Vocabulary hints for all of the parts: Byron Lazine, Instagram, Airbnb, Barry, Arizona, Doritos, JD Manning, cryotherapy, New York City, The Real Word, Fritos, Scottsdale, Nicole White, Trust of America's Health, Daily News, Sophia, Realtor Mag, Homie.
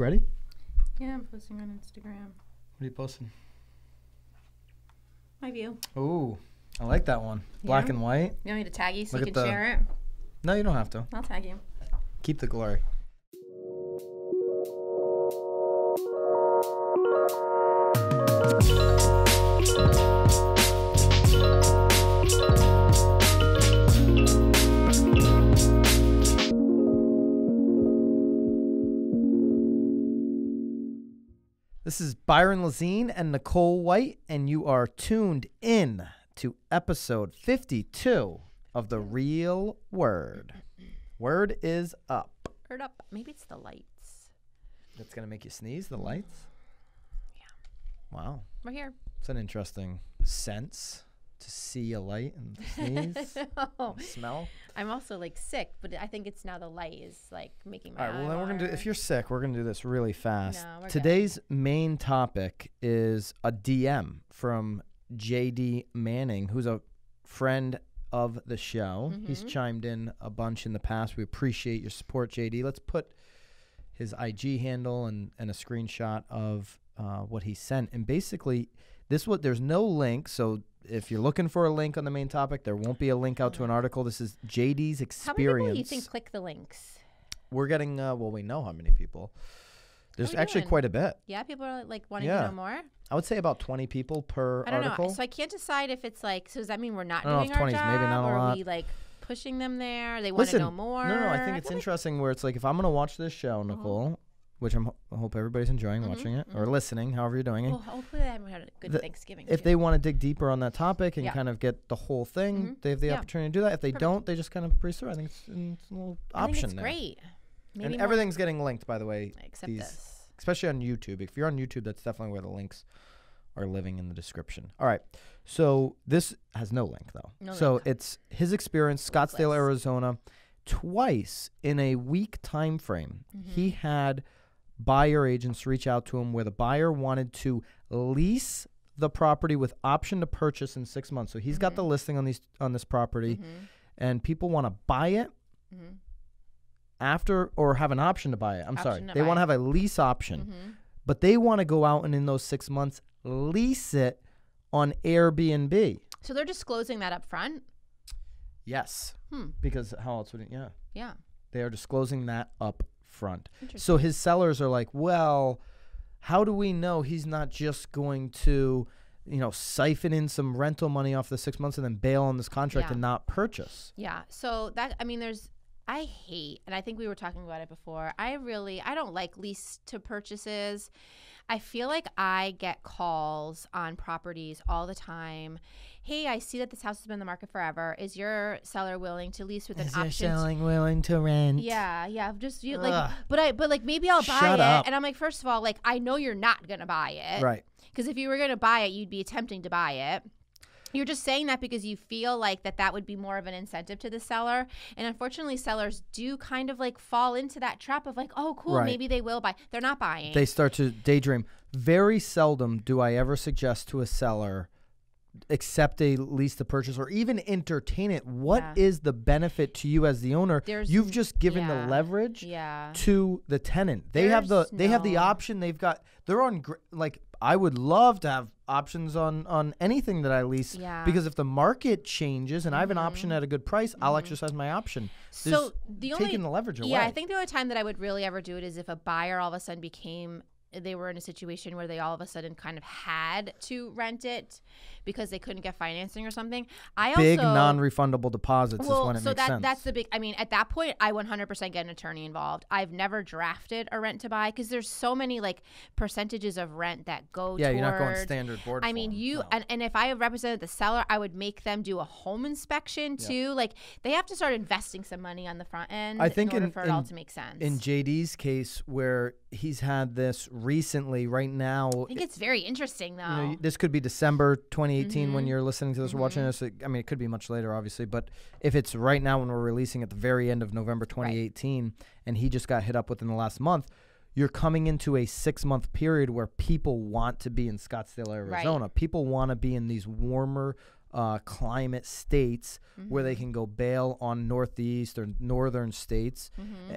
ready? Yeah, I'm posting on Instagram. What are you posting? My view. Oh, I like that one. Black and white. You want me to tag you so you can share it? No, you don't have to. I'll tag you. Keep the glory. This is Byron Lazine and Nicole White, and you are tuned in to episode 52 of The Real Word. Word is up. Word up. Maybe it's the lights. That's going to make you sneeze, the lights? Yeah. Wow. We're here. It's an interesting sense to see a light and sneeze. No. And smell. I'm also like sick, but I think it's now the light is like making my. All right, well then we're gonna do. If you're sick, we're gonna do this really fast. No, today's main topic is a DM from JD Manning, who's a friend of the show. Mm-hmm. He's chimed in a bunch in the past. We appreciate your support, JD. Let's put his IG handle and a screenshot of what he sent. And basically, this what there's no link, so. If you're looking for a link on the main topic, there won't be a link out to an article. This is JD's experience. How many people do you think click the links? We're getting, well, we know how many people. There's actually quite a bit. Yeah, people are like wanting to know more. I would say about 20 people per article. Know. So I can't decide if it's like, so does that mean we're not doing our job? Maybe not a lot. Are we like pushing them there? They want to know more? No, I think it's interesting where it's like, if I'm going to watch this show, Nicole, which I hope everybody's enjoying watching it or listening, however you're doing it. Well, hopefully they haven't had a good Thanksgiving. If they want to dig deeper on that topic and kind of get the whole thing, they have the opportunity to do that. If they don't, they just kind of breeze through. I think it's a little option there. Great. Maybe and everything's getting linked, by the way. Except this. Especially on YouTube. If you're on YouTube, that's definitely where the links are living in the description. All right. So this has no link, though. No link. It's his experience, Scottsdale, Arizona, twice in a week time frame. He had buyer agents reach out to him where the buyer wanted to lease the property with option to purchase in 6 months. So he's got the listing on this property, and people want to buy it after or have an option to buy it. They want to have a lease option, but they want to go out and in those 6 months lease it on Airbnb. So they're disclosing that up front? Yes. Because how else would it? Yeah. Yeah. They are disclosing that up front. So his sellers are like, well, how do we know he's not just going to, you know, siphon in some rental money off the 6 months and then bail on this contract and not purchase? Yeah. So that, I mean, there's, I hate, and I think we were talking about it before. I don't like lease to purchases. I feel like I get calls on properties all the time. Hey, I see that this house has been in the market forever. Is your seller willing to lease with an option? Is your seller willing to rent? Yeah, yeah. Just like, but like maybe I'll buy it. And I'm like, first of all, like I know you're not gonna buy it, right? Because if you were gonna buy it, you'd be attempting to buy it. You're just saying that because you feel like that would be more of an incentive to the seller. And unfortunately, sellers do kind of like fall into that trap of like, oh, cool, maybe they will buy. They're not buying. They start to daydream. Very seldom do I ever suggest to a seller accept a lease to purchase or even entertain it. What is the benefit to you as the owner? You've just given the leverage to the tenant. They have the option. They've got I would love to have options on anything that I lease because if the market changes and I have an option at a good price, I'll exercise my option. So taking the leverage away. Yeah, I think the only time that I would really ever do it is if a buyer all of a sudden they were in a situation where they all of a sudden kind of had to rent it because they couldn't get financing or something. Big non-refundable deposits is when it makes sense. That's the big, I mean, at that point, I 100% get an attorney involved. I've never drafted a rent to buy because there's so many like percentages of rent that go toward. Yeah, you're not going standard board. I mean, and if I represented the seller, I would make them do a home inspection too. Like they have to start investing some money on the front end in order for it all to make sense. In JD's case where he's had this recently, right now. I think it's very interesting, though. You know, this could be December 2018 when you're listening to this or watching this. I mean, it could be much later, obviously. But if it's right now when we're releasing at the very end of November 2018 and he just got hit up within the last month, you're coming into a 6-month period where people want to be in Scottsdale, Arizona. People want to be in these warmer climate states where they can go bail on northeast or northern states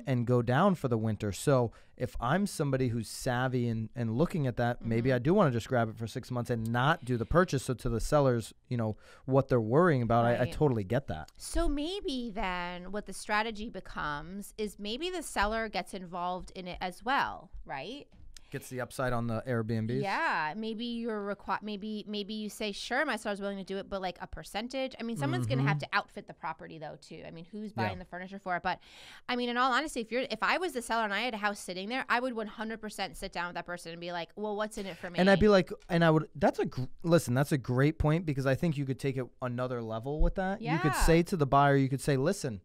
and go down for the winter. So if I'm somebody who's savvy and looking at that, maybe I do want to just grab it for 6 months and not do the purchase. So to the sellers, you know, what they're worrying about, I totally get that. So maybe then what the strategy becomes is maybe the seller gets involved in it as well, right? Gets the upside on the Airbnbs. Yeah, maybe you're maybe you say, sure, my seller's willing to do it, but like a percentage. I mean, someone's gonna have to outfit the property though too. I mean, who's buying the furniture for it? But I mean, in all honesty, if I was the seller and I had a house sitting there, I would 100% sit down with that person and be like, well, what's in it for me? And I'd be like, and I would. That's a listen. That's a great point, because I think you could take it another level with that. Yeah. You could say to the buyer, you could say, listen,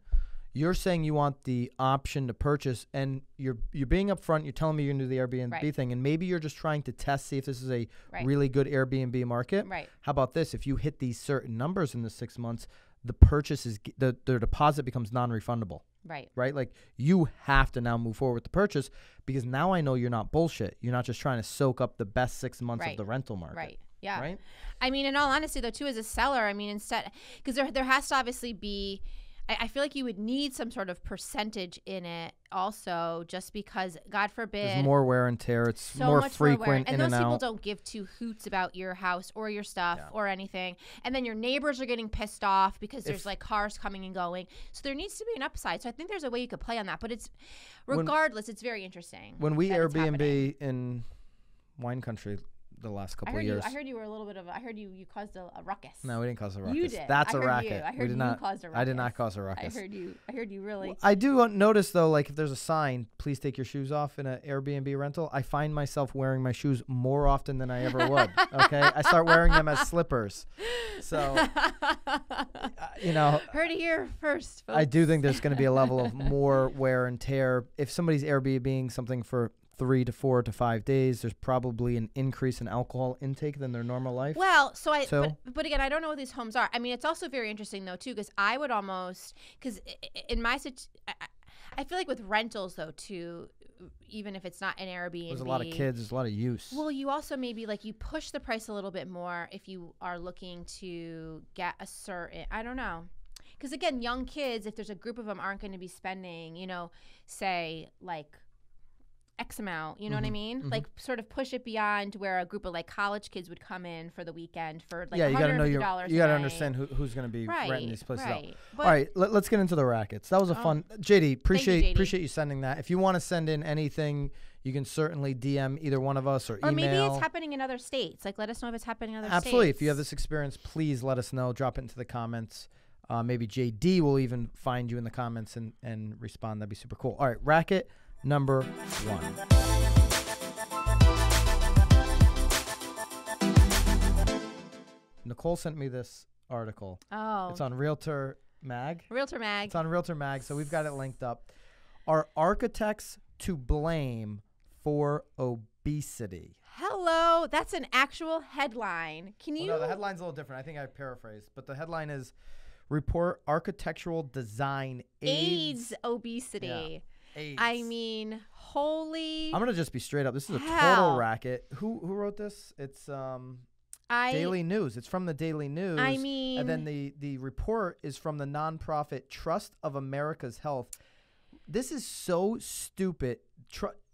you're saying you want the option to purchase, and you're being upfront. You're telling me you're gonna do the Airbnb thing, and maybe you're just trying to test, see if this is a really good Airbnb market. Right. How about this? If you hit these certain numbers in the 6 months, the purchase is their deposit becomes non-refundable. Right. Right. Like, you have to now move forward with the purchase, because now I know you're not bullshit. You're not just trying to soak up the best 6 months of the rental market. Right. Yeah. Right. I mean, in all honesty, though, too, as a seller, I mean, instead, because there has to obviously be. I feel like you would need some sort of percentage in it also, just because, God forbid. There's more wear and tear. It's so more frequent in and out. And those people don't give two hoots about your house or your stuff or anything. And then your neighbors are getting pissed off because there's like cars coming and going. So there needs to be an upside. So I think there's a way you could play on that. But it's regardless, it's very interesting. When we Airbnb in wine country the last couple of years. I heard you were a little bit of, I heard you caused a ruckus. No, we didn't cause a ruckus. You did. That's a racket. I heard you caused a ruckus. I did not cause a ruckus. I heard you really. Well, I do notice though, like if there's a sign, please take your shoes off in an Airbnb rental, I find myself wearing my shoes more often than I ever would. Okay. I start wearing them as slippers. So, you know. Heard it here first, folks. I do think there's going to be a level of more wear and tear. If somebody's Airbnb-ing something for 3 to 4 to 5 days, there's probably an increase in alcohol intake than their normal life. Well, but again, I don't know what these homes are. I mean, it's also very interesting though too, because I would almost, because in my I feel like with rentals though too, even if it's not an Airbnb, there's a lot of kids, there's a lot of use. Well, you also maybe like you push the price a little bit more if you are looking to get a certain, I don't know. Because again, young kids, if there's a group of them, aren't going to be spending, you know, say like X amount, you know what I mean? Like sort of push it beyond where a group of like college kids would come in for the weekend for like $150 you gotta understand who's gonna be renting these places out. But all right, let's get into the rackets. That was a fun, JD, appreciate you sending that. If you want to send in anything, you can certainly DM either one of us or email. Or maybe it's happening in other states. Like, let us know if it's happening in other states. Absolutely, if you have this experience, please let us know. Drop it into the comments. Maybe JD will even find you in the comments and respond. That'd be super cool. All right, racket number one. Nicole sent me this article. Oh. It's on Realtor Mag. Realtor Mag. It's on Realtor Mag, so we've got it linked up. Are architects to blame for obesity? Hello. That's an actual headline. Can you? Well, no, the headline's a little different. I think I paraphrased, but the headline is, Report Architectural Design Aids Obesity. Yeah. I mean, holy. I'm gonna just be straight up. This is a total racket. Who wrote this? It's Daily News. It's from the Daily News. I mean, and then the report is from the nonprofit Trust of America's Health. This is so stupid.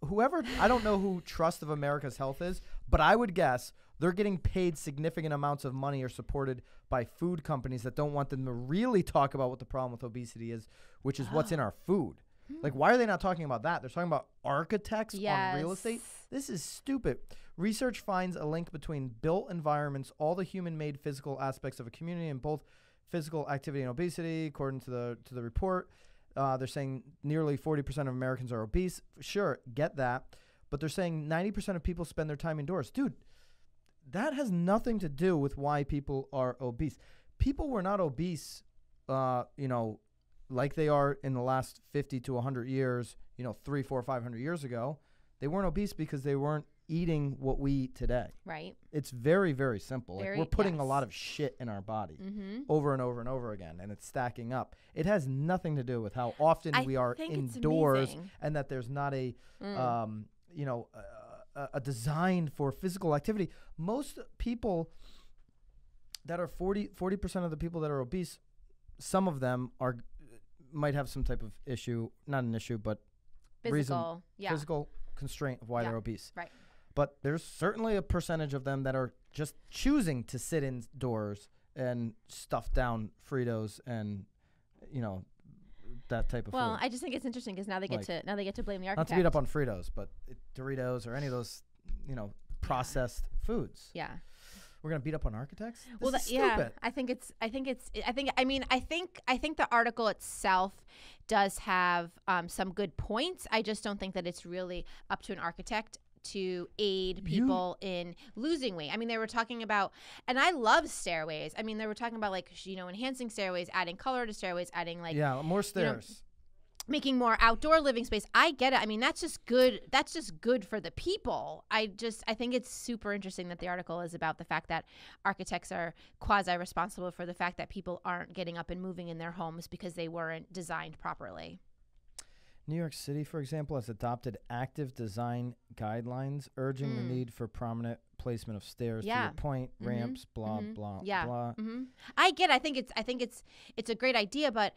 Whoever, I don't know who Trust of America's Health is, but I would guess they're getting paid significant amounts of money or supported by food companies that don't want them to really talk about what the problem with obesity is, which is what's in our food. Like, why are they not talking about that? They're talking about architects on real estate. This is stupid. Research finds a link between built environments, all the human-made physical aspects of a community, and both physical activity and obesity, according to the report. They're saying nearly 40% of Americans are obese. Sure, get that. But they're saying 90% of people spend their time indoors. Dude, that has nothing to do with why people are obese. People were not obese, you know, like they are in the last 50 to 100 years, you know, 300, 400, 500 years ago. They weren't obese because they weren't eating what we eat today. Right. It's very, very simple. Like, we're putting a lot of shit in our body over and over and over again, and it's stacking up. It has nothing to do with how often we are indoors and that there's not a, you know, a design for physical activity. Most people that are 40% of the people that are obese, some of them are might have some type of issue, not an issue, but physical constraint of why they're obese. Right. But there's certainly a percentage of them that are just choosing to sit indoors and stuff down Fritos and, you know, that type of food. I just think it's interesting because now they get to blame the architect. Not to beat up on Fritos, but Doritos or any of those, you know, processed foods. Yeah. We're gonna beat up on architects. Well, yeah, I think the article itself does have some good points. I just don't think that it's really up to an architect to aid people in losing weight. I mean, they were talking about, and I love stairways. I mean, they were talking about, like, you know, enhancing stairways, adding color to stairways, adding, like, more stairs. You know, making more outdoor living space. I get it. I mean, that's just good. That's just good for the people. I think it's super interesting that the article is about the fact that architects are quasi-responsible for the fact that people aren't getting up and moving in their homes because they weren't designed properly. New York City, for example, has adopted active design guidelines, urging the need for prominent placement of stairs to your point, ramps, blah, blah, blah. Mm-hmm. I get it. I think it's a great idea, but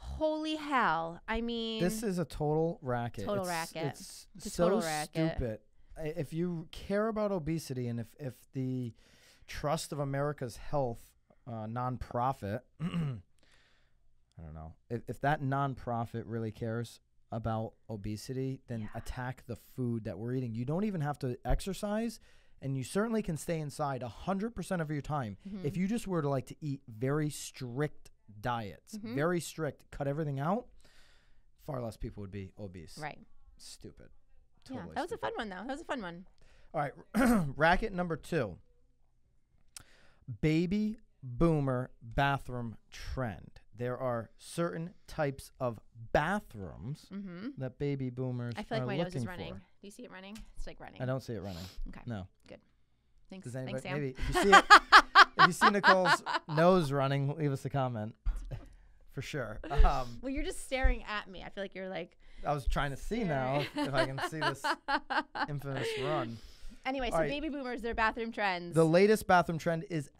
holy hell. I mean, this is a total racket. It's so total racket. Stupid. If you care about obesity, and if the Trust of America's Health nonprofit, I don't know, if that nonprofit really cares about obesity, then attack the food that we're eating. You don't even have to exercise, and you certainly can stay inside 100% of your time if you just were to like to eat very strict diets, very strict, cut everything out, far less people would be obese. Right. Stupid. Totally that was stupid. A fun one, though. That was a fun one. All right. Racket number 2. Baby boomer bathroom trend. There are certain types of bathrooms that baby boomers are looking for. I feel like my nose is running. Do you see it running? It's like running. I don't see it running. Okay. No. Good. Thanks, Sam. Maybe if you see it, if you see Nicole's nose running, leave us a comment for sure. Well, you're just staring at me. I feel like you're like. I was trying to see now if I can see this infamous run. Anyway, so baby boomers, their bathroom trends. The latest bathroom trend is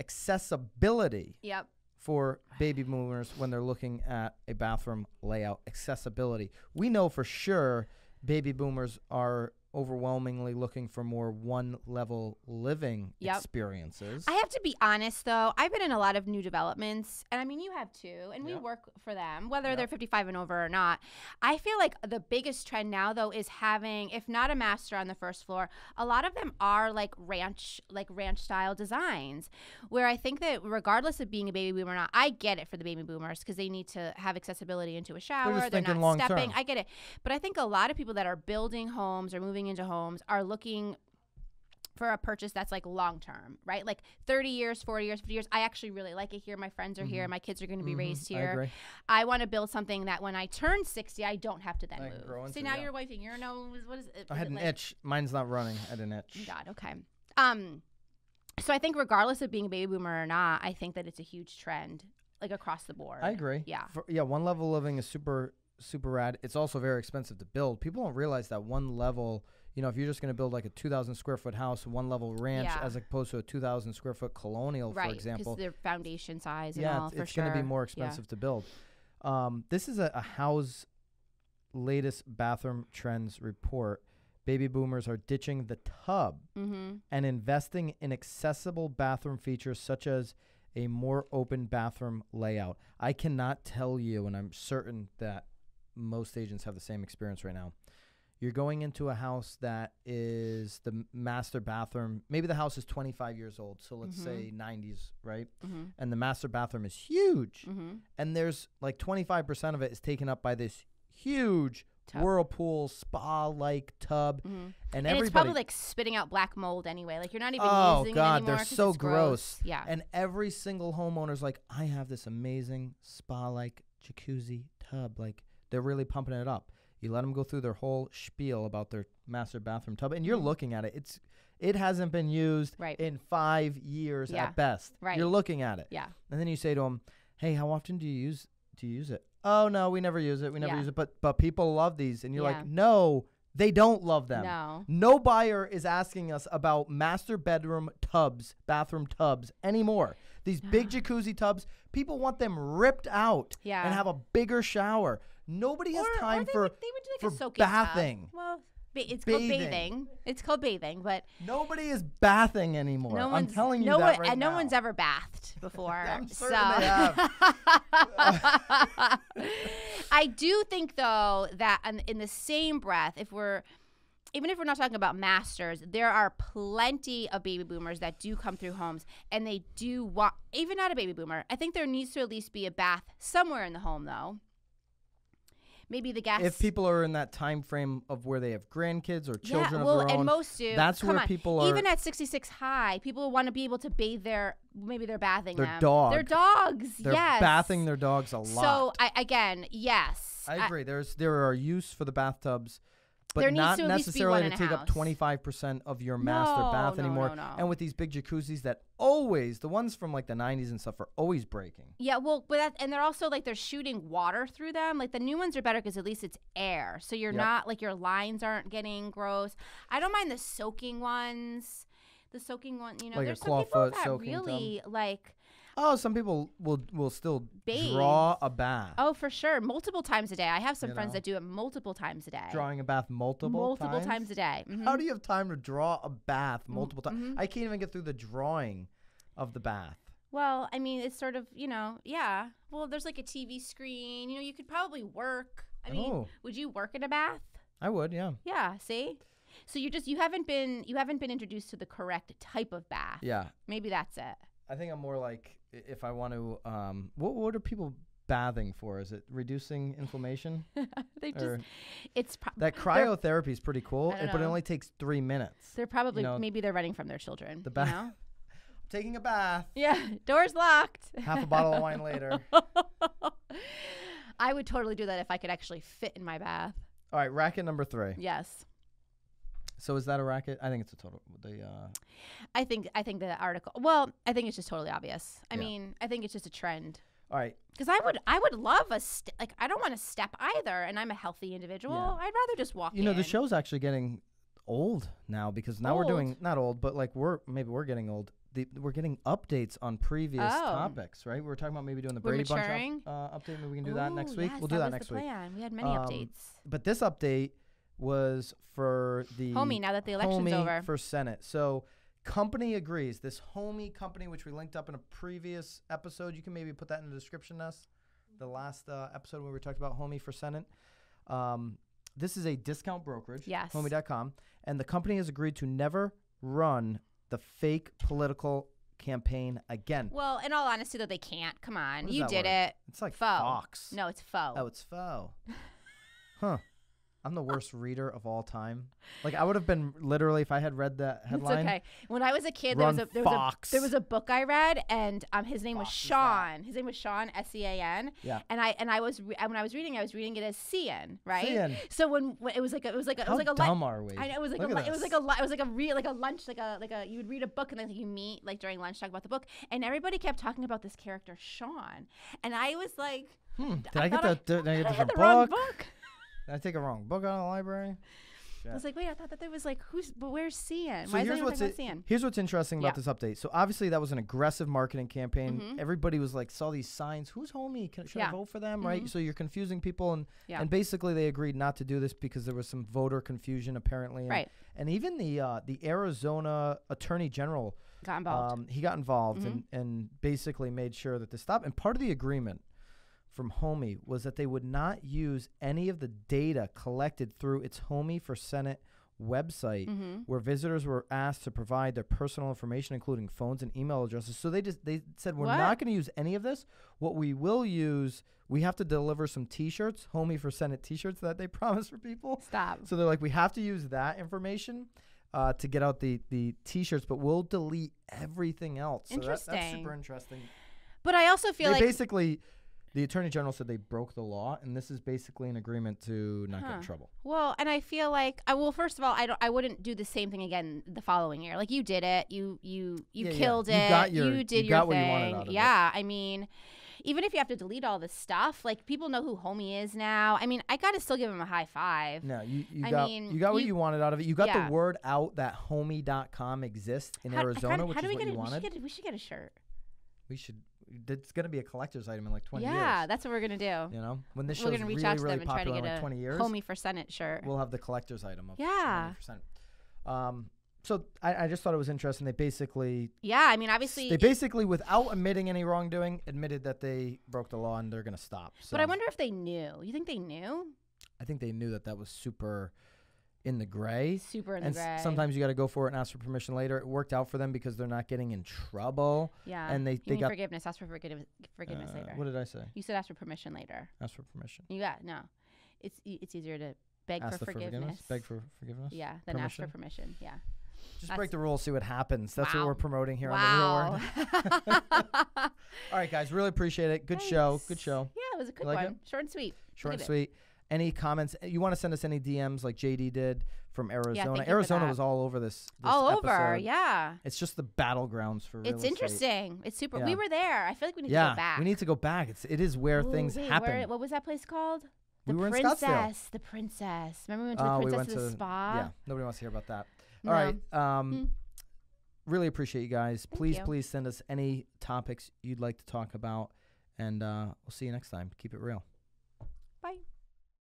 accessibility. Yep. For baby boomers when they're looking at a bathroom layout, accessibility. We know for sure baby boomers are overwhelmingly looking for more one-level living experiences. I have to be honest, though. I've been in a lot of new developments, and I mean, you have too, and we work for them, whether they're 55 and over or not. I feel like the biggest trend now, though, is having, if not a master on the first floor, a lot of them are like ranch-style designs, where I think that regardless of being a baby boomer or not, I get it for the baby boomers because they need to have accessibility into a shower. They're not long stepping. Term. I get it. But I think a lot of people that are building homes or moving into homes are looking for a purchase that's like long term, right? Like 30 years, 40 years, 50 years. I actually really like it here. My friends are here. My kids are going to be raised here. I agree. I want to build something that when I turn 60, I don't have to then move. See, now you're wiping your nose. What is it? I had an itch. Mine's not running. I had an itch. God, okay. So I think regardless of being a baby boomer or not, I think that it's a huge trend, like across the board. I agree. Yeah. Yeah, one level living is super rad. It's also very expensive to build. People don't realize that one level, you know, if you're just going to build like a 2,000 square foot house, one level ranch as opposed to a 2,000 square foot colonial, for example. Because their foundation size and all, for sure. It's going to be more expensive to build. This is a House latest bathroom trends report. Baby boomers are ditching the tub and investing in accessible bathroom features such as a more open bathroom layout. I cannot tell you, and I'm certain that most agents have the same experience right now. You're going into a house that is the master bathroom. Maybe the house is 25 years old, so let's say 90s, right? And the master bathroom is huge. And there's like 25% of it is taken up by this huge whirlpool spa-like tub. And everybody, it's probably like spitting out black mold anyway. Like you're not even using it anymore. Oh, God, they're so gross. Yeah. And every single homeowner's like, I have this amazing spa-like jacuzzi tub. Like they're really pumping it up. You let them go through their whole spiel about their master bathroom tub, and you're looking at it. It hasn't been used in 5 years at best. Right. You're looking at it. Yeah. And then you say to them, "Hey, how often do you use it?" "Oh no, we never use it. We never use it." But people love these, and you're like, "No, They don't love them. No. No buyer is asking us about master bedroom tubs, bathroom tubs anymore. These big jacuzzi tubs, people want them ripped out and have a bigger shower. Nobody has time for bathing. Well, it's called bathing. It's called bathing, but nobody is bathing anymore. I'm telling you that right now. No one's ever bathed before. I'm certain they have. I do think though that in the same breath, even if we're not talking about masters, there are plenty of baby boomers that do come through homes and they do want, even not a baby boomer, I think there needs to at least be a bath somewhere in the home though. Maybe the gas. If people are in that time frame of where they have grandkids or children of their own, and most do. That's where people are. Even at 66 high, people want to be able to bathe their, maybe they're bathing their dogs. Their dogs, yes. They're bathing their dogs a lot. So again, yes. I agree. There are use for the bathtubs, but not necessarily to take up 25% of your master bath anymore. No. And with these big jacuzzis that always, the ones from like the 90s and stuff are always breaking. Yeah, well, but and they're also like they're shooting water through them. Like the new ones are better because at least it's air. So you're not like your lines aren't getting gross. I don't mind the soaking ones. The soaking one, you know, like there's some people that really like. Oh, some people will still draw a bath. Oh, for sure. Multiple times a day. I have some friends that do it multiple times a day. Drawing a bath multiple times a day. Mm-hmm. How do you have time to draw a bath multiple times? I can't even get through the drawing of the bath. Well, I mean, it's sort of, you know, yeah. Well, there's like a TV screen. You know, you could probably work. I mean, would you work in a bath? I would, yeah. Yeah, see? So you haven't been introduced to the correct type of bath. Yeah. Maybe that's it. I think I'm more like, if I want to, what are people bathing for? Is it reducing inflammation? That cryotherapy is pretty cool, but it only takes 3 minutes. They're probably, you know, maybe they're running from their children. The bath. You know? Taking a bath. Yeah, door's locked. Half a bottle of wine later. I would totally do that if I could actually fit in my bath. All right, racket number 3. Yes. So is that a racket? I think it's a total. I think the article. Well, I think it's just totally obvious. I mean, I think it's just a trend. All right. Because I would love like I don't want to step either, and I'm a healthy individual. Yeah. I'd rather just walk. You know, the show's actually getting old now because now we're doing not old, but like we're getting old. We're getting updates on previous topics, right? We're talking about maybe doing the Brady Bunch update. Maybe we can do that next week. Yes, we'll do that next week. We had many updates. But this update was for the Homie, now that the election's over, for Senate. So company agrees. This Homie company, which we linked up in a previous episode, you can maybe put that in the description, the last episode where we talked about Homie for Senate. This is a discount brokerage, Homie.com, and the company has agreed to never run the fake political campaign again. Well, in all honesty, though, they can't. Come on, you did it. It's like Fox. No, it's faux. Oh, it's faux. Huh. I'm the worst reader of all time. Like I would have been literally if I had read that headline. It's okay. When I was a kid, there was a book I read, and his name was Sean. His name was Sean, S-E-A-N. Yeah. And when I was reading it as Cian, right? Cian. So when it was like a how dumb are we? I know, it was like a you would read a book and then you meet like during lunch talk about the book, and everybody kept talking about this character Sean, and I was like, did I get the wrong book? Did I take a wrong book out of the library? Shit. I was like, wait, I thought that there was like, where's Cian? So here's what's interesting about this update. So obviously that was an aggressive marketing campaign. Everybody was like, saw these signs. Who's Homie? Should I vote for them? Right? So you're confusing people. And basically they agreed not to do this because there was some voter confusion apparently. And even the Arizona Attorney General got involved. He got involved and basically made sure that they stopped. And part of the agreement from Homie was that they would not use any of the data collected through its Homie for Senate website, where visitors were asked to provide their personal information, including phones and email addresses. So they said, we're not going to use any of this. What we will use, we have to deliver some T-shirts, Homie for Senate T-shirts that they promised for people. Stop. So they're like, we have to use that information to get out the T-shirts, but we'll delete everything else. Interesting. So that's super interesting. But I also feel basically... The Attorney General said they broke the law, and this is basically an agreement to not get in trouble. Well, and I feel like first of all, I wouldn't do the same thing again the following year. Like you did it, you killed it, you did your thing. You got what you wanted out of it. I mean, even if you have to delete all this stuff, like, people know who Homie is now. I mean, I got to still give him a high five. No, you got what you wanted out of it. You got the word out that homie.com exists in Arizona, which is what you wanted. We should get a shirt. We should. It's going to be a collector's item in like 20 years. Yeah, that's what we're going to do. You know, when this show's really, really popular in like 20 years, Homie for Senate shirt. We'll have the collector's item of Homie for Senate. So I just thought it was interesting. They basically, I mean, obviously, they basically, without admitting any wrongdoing, admitted that they broke the law and they're going to stop. So. But I wonder if they knew. You think they knew? I think they knew that that was super in the gray. Super in the gray. Sometimes you got to go for it and ask for permission later. It worked out for them because they're not getting in trouble. Yeah. And they got forgiveness. Ask for forgiveness later. What did I say? You said ask for permission later. Ask for permission. You got no. It's easier to beg for forgiveness. Beg for forgiveness. Yeah. Then ask for permission. Yeah. Just break the rules, see what happens. That's what we're promoting here on the Real Word. All right, guys. Really appreciate it. Good show. Good show. Yeah, it was a good one. Short and sweet. Short and sweet. Any comments? You want to send us any DMs like JD did from Arizona? Yeah, Arizona was all over this all episode. Over, yeah. It's just the battlegrounds for real estate. It's interesting. It's super. Yeah. We were there. I feel like we need to go back. We need to go back. It is where things happen. What was that place called? The Princess. In Scottsdale. The Princess. Remember we went to the Princess to the spa? Yeah. Nobody wants to hear about that. All right. Really appreciate you guys. Please send us any topics you'd like to talk about, and we'll see you next time. Keep it real.